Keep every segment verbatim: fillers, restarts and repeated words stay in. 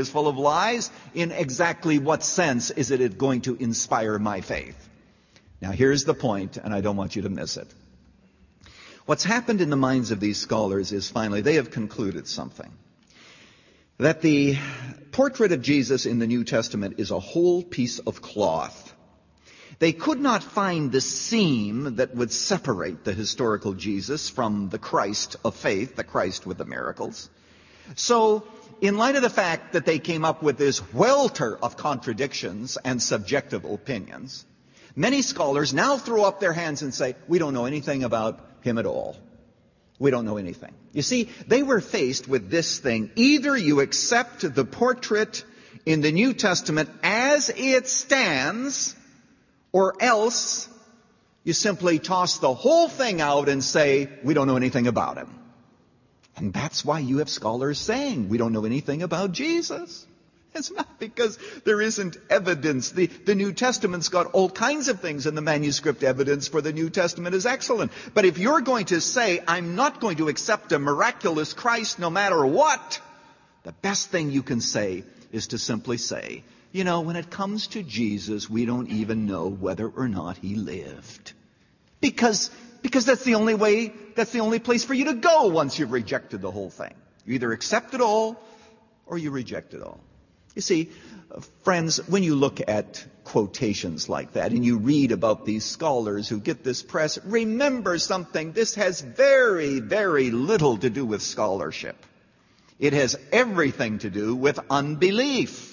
is full of lies, in exactly what sense is it going to inspire my faith? Now here's the point, and I don't want you to miss it. What's happened in the minds of these scholars is finally they have concluded something. That the portrait of Jesus in the New Testament is a whole piece of cloth. They could not find the seam that would separate the historical Jesus from the Christ of faith, the Christ with the miracles. So, in light of the fact that they came up with this welter of contradictions and subjective opinions, many scholars now throw up their hands and say, we don't know anything about him at all. We don't know anything. You see, they were faced with this thing. Either you accept the portrait in the New Testament as it stands, or else you simply toss the whole thing out and say, we don't know anything about him. And that's why you have scholars saying, we don't know anything about Jesus. It's not because there isn't evidence. The, the New Testament's got all kinds of things, and the manuscript evidence for the New Testament is excellent. But if you're going to say, I'm not going to accept a miraculous Christ no matter what, the best thing you can say is to simply say, you know, when it comes to Jesus, we don't even know whether or not he lived. Because, because that's the only way, that's the only place for you to go once you've rejected the whole thing. You either accept it all, or you reject it all. You see, friends, when you look at quotations like that and you read about these scholars who get this press, remember something. This has very, very little to do with scholarship. It has everything to do with unbelief.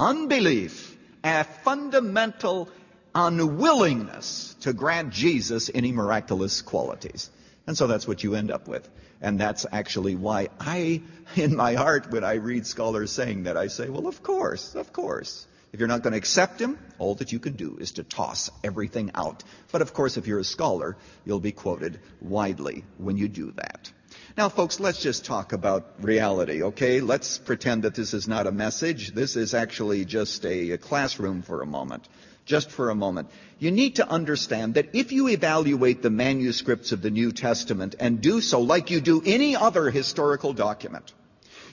Unbelief, a fundamental unwillingness to grant Jesus any miraculous qualities. And so that's what you end up with. And that's actually why I, in my heart, when I read scholars saying that, I say, well, of course, of course. If you're not going to accept him, all that you can do is to toss everything out. But of course, if you're a scholar, you'll be quoted widely when you do that. Now, folks, let's just talk about reality, okay? Let's pretend that this is not a message. This is actually just a, a classroom for a moment. Just for a moment, you need to understand that if you evaluate the manuscripts of the New Testament and do so like you do any other historical document,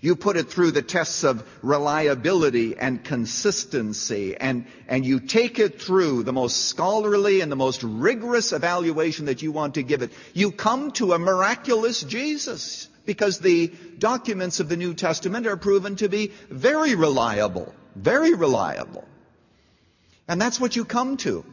you put it through the tests of reliability and consistency, and, and you take it through the most scholarly and the most rigorous evaluation that you want to give it, you come to a miraculous Jesus, because the documents of the New Testament are proven to be very reliable, very reliable. And that's what you come to.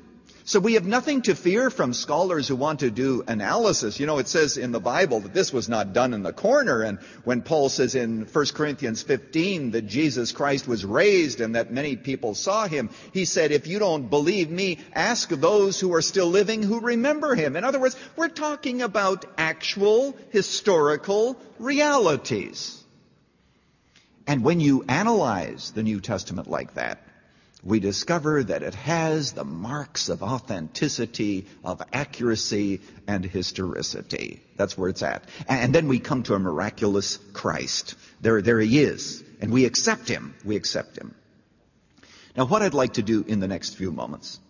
So we have nothing to fear from scholars who want to do analysis. You know, it says in the Bible that this was not done in the corner. And when Paul says in First Corinthians fifteen that Jesus Christ was raised and that many people saw him, he said, if you don't believe me, ask those who are still living who remember him. In other words, we're talking about actual historical realities. And when you analyze the New Testament like that, we discover that it has the marks of authenticity, of accuracy, and historicity. That's where it's at. And then we come to a miraculous Christ. There, there he is. And we accept him. We accept him. Now, what I'd like to do in the next few moments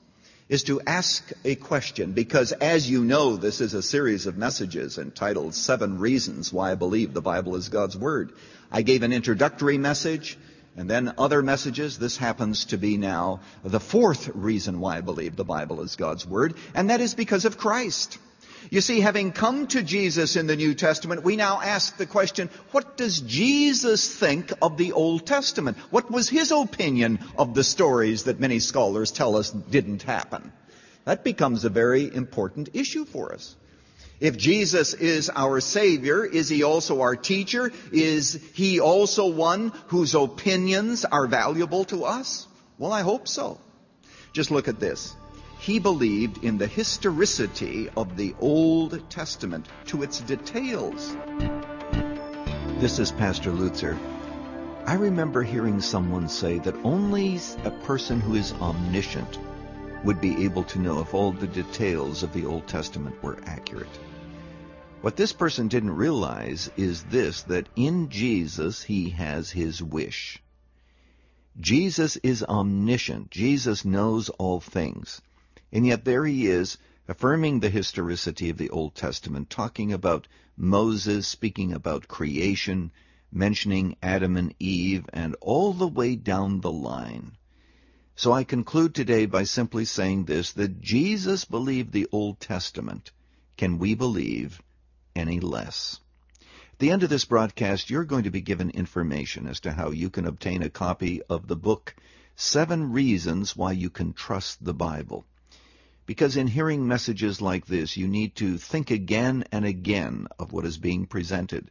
is to ask a question, because as you know, this is a series of messages entitled Seven Reasons Why I Believe the Bible is God's Word. I gave an introductory message. And then other messages. This happens to be now the fourth reason why I believe the Bible is God's Word, and that is because of Christ. You see, having come to Jesus in the New Testament, we now ask the question, what does Jesus think of the Old Testament? What was his opinion of the stories that many scholars tell us didn't happen? That becomes a very important issue for us. If Jesus is our Savior, is he also our teacher? Is he also one whose opinions are valuable to us? Well, I hope so. Just look at this. He believed in the historicity of the Old Testament to its details. This is Pastor Lutzer. I remember hearing someone say that only a person who is omniscient would be able to know if all the details of the Old Testament were accurate. What this person didn't realize is this, that in Jesus he has his wish. Jesus is omniscient. Jesus knows all things. And yet there he is, affirming the historicity of the Old Testament, talking about Moses, speaking about creation, mentioning Adam and Eve and all the way down the line. So I conclude today by simply saying this, that Jesus believed the Old Testament. Can we believe any less? At the end of this broadcast, you're going to be given information as to how you can obtain a copy of the book, Seven Reasons Why You Can Trust the Bible. Because in hearing messages like this, you need to think again and again of what is being presented.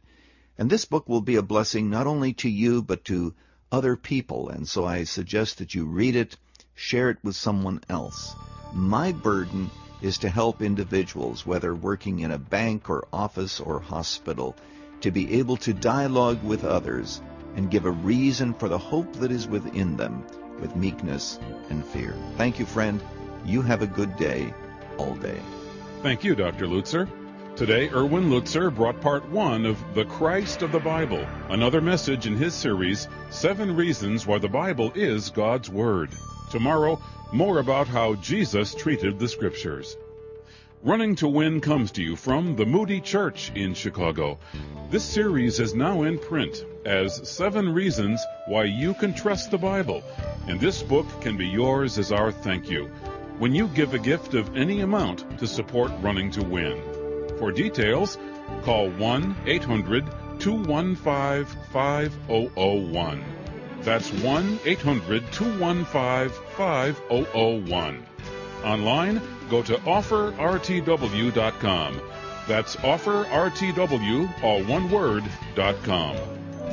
And this book will be a blessing not only to you, but to other people, and so I suggest that you read it, share it with someone else. My burden is to help individuals, whether working in a bank or office or hospital, to be able to dialogue with others and give a reason for the hope that is within them with meekness and fear. Thank you, friend. You have a good day, all day. Thank you, Doctor Lutzer. Today, Erwin Lutzer brought part one of The Christ of the Bible, another message in his series, Seven Reasons Why the Bible is God's Word. Tomorrow, more about how Jesus treated the Scriptures. Running to Win comes to you from the Moody Church in Chicago. This series is now in print as Seven Reasons Why You Can Trust the Bible, and this book can be yours as our thank you when you give a gift of any amount to support Running to Win. For details, call one eight hundred two one five five zero zero one. That's one eight hundred two one five five zero zero one. Online, go to offer r t w dot com. That's offer r t w, all one word, dot com.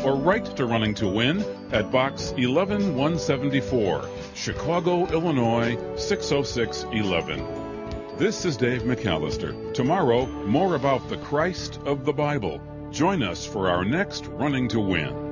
Or write to Running to Win at Box one one one seven four, Chicago, Illinois, six oh six one one. This is Dave McAllister. Tomorrow, more about the Christ of the Bible. Join us for our next Running to Win.